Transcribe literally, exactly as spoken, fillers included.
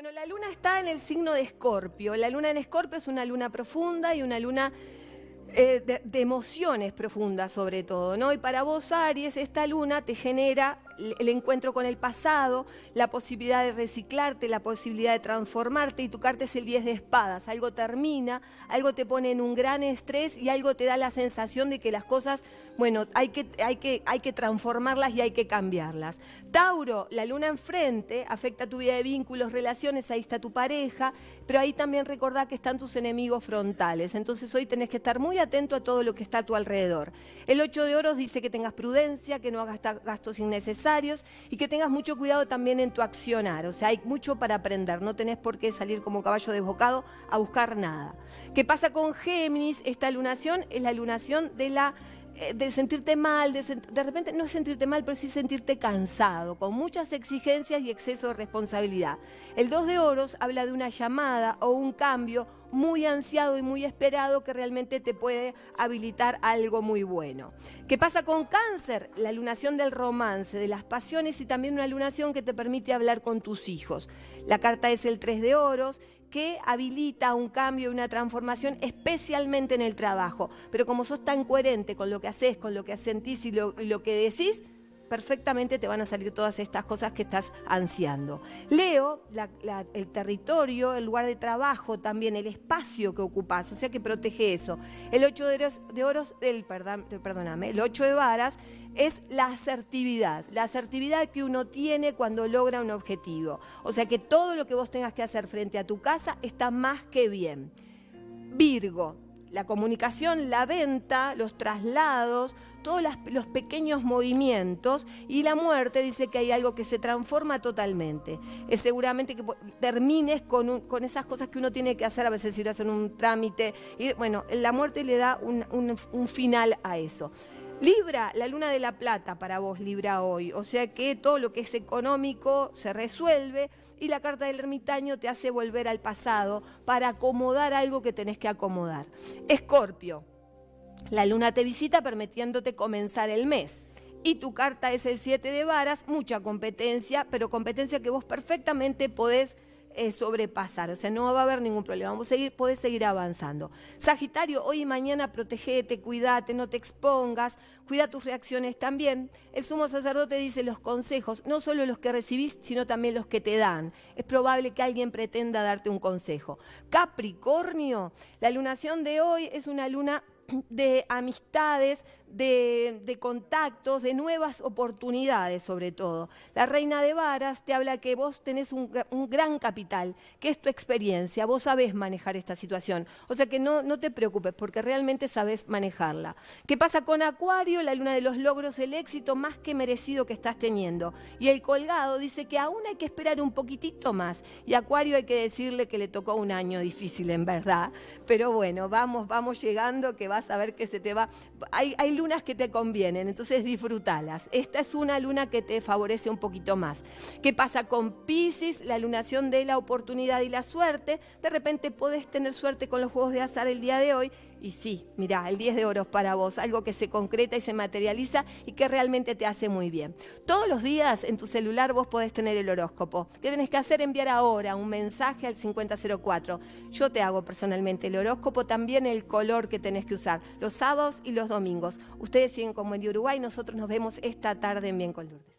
Bueno, la luna está en el signo de Escorpio. La luna en Escorpio es una luna profunda y una luna eh, de, de emociones profundas sobre todo, ¿no? Y para vos, Aries, esta luna te genera el encuentro con el pasado, la posibilidad de reciclarte, la posibilidad de transformarte, y tu carta es el diez de espadas. Algo termina, algo te pone en un gran estrés y algo te da la sensación de que las cosas, bueno, hay que, hay que, hay que transformarlas y hay que cambiarlas. Tauro, la luna enfrente, afecta tu vida de vínculos, relaciones, ahí está tu pareja, pero ahí también recordá que están tus enemigos frontales, entonces hoy tenés que estar muy atento a todo lo que está a tu alrededor. El ocho de oros dice que tengas prudencia, que no hagas gastos innecesarios, y que tengas mucho cuidado también en tu accionar, o sea, hay mucho para aprender, no tenés por qué salir como caballo desbocado a buscar nada. ¿Qué pasa con Géminis? Esta lunación es la lunación de la... de sentirte mal, de, sent de repente no sentirte mal, pero sí sentirte cansado, con muchas exigencias y exceso de responsabilidad. El dos de oros habla de una llamada o un cambio muy ansiado y muy esperado que realmente te puede habilitar algo muy bueno. ¿Qué pasa con Cáncer? La lunación del romance, de las pasiones, y también una lunación que te permite hablar con tus hijos. La carta es el tres de oros, que habilita un cambio y una transformación, especialmente en el trabajo. Pero como sos tan coherente con lo que haces, con lo que sentís y lo, y lo que decís, perfectamente te van a salir todas estas cosas que estás ansiando. Leo, la, la, el territorio, el lugar de trabajo también, el espacio que ocupás, o sea que protege eso. El ocho de oros, de oros el, perdón, perdóname, el ocho de varas es la asertividad, la asertividad que uno tiene cuando logra un objetivo. O sea que todo lo que vos tengas que hacer frente a tu casa está más que bien. Virgo, la comunicación, la venta, los traslados, todos los pequeños movimientos, y la muerte dice que hay algo que se transforma totalmente. Es seguramente que termines con, un, con esas cosas que uno tiene que hacer, a veces ir a hacer un trámite, y bueno, la muerte le da un, un, un final a eso. Libra, la luna de la plata para vos, Libra, hoy, o sea que todo lo que es económico se resuelve, y la carta del ermitaño te hace volver al pasado para acomodar algo que tenés que acomodar. Escorpio, la luna te visita permitiéndote comenzar el mes. Y tu carta es el siete de varas, mucha competencia, pero competencia que vos perfectamente podés eh, sobrepasar. O sea, no va a haber ningún problema, vamos a seguir, podés seguir avanzando. Sagitario, hoy y mañana protegete, cuidate, no te expongas, cuida tus reacciones también. El sumo sacerdote dice los consejos, no solo los que recibís, sino también los que te dan. Es probable que alguien pretenda darte un consejo. Capricornio, la lunación de hoy es una luna de amistades, de, de contactos, de nuevas oportunidades sobre todo. La reina de varas te habla que vos tenés un, un gran capital, que es tu experiencia, vos sabés manejar esta situación, o sea que no, no te preocupes porque realmente sabés manejarla. ¿Qué pasa con Acuario? La luna de los logros, el éxito más que merecido que estás teniendo, y el colgado dice que aún hay que esperar un poquitito más, y Acuario hay que decirle que le tocó un año difícil en verdad, pero bueno, vamos, vamos llegando, que va a ver que se te va, hay, hay lunas que te convienen, entonces disfrútalas. Esta es una luna que te favorece un poquito más. ¿Qué pasa con Piscis? La lunación de la oportunidad y la suerte, de repente podés tener suerte con los juegos de azar el día de hoy, y sí, mirá, el diez de oros para vos, algo que se concreta y se materializa y que realmente te hace muy bien. Todos los días en tu celular vos podés tener el horóscopo. ¿Qué tenés que hacer? Enviar ahora un mensaje al cincuenta cero cuatro. Yo te hago personalmente el horóscopo, también el color que tenés que usar, los sábados y los domingos. Ustedes siguen con Buen Día Uruguay, nosotros nos vemos esta tarde en Bien con Lourdes.